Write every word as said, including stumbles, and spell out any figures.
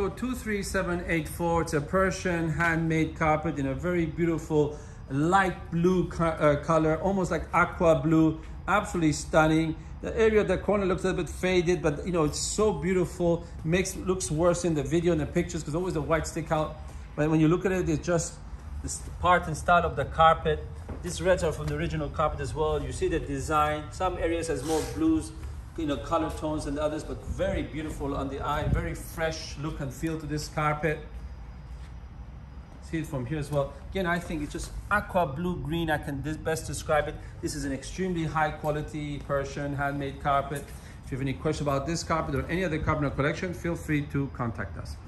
So two three seven eight four, it's a Persian handmade carpet in a very beautiful light blue co uh, color, almost like aqua blue, absolutely stunning. The area of the corner looks a little bit faded, but you know, it's so beautiful. Makes looks worse in the video and the pictures because always the white stick out. But when you look at it, it's just this part and style of the carpet. These reds are from the original carpet as well. You see the design. Some areas has more blues, you know, color tones than others, but very beautiful on the eye, very fresh look and feel to this carpet. See it from here as well. Again, I think it's just aqua blue green. I can best describe it. This is an extremely high quality Persian handmade carpet. If you have any question about this carpet or any other carpet in our collection, feel free to contact us.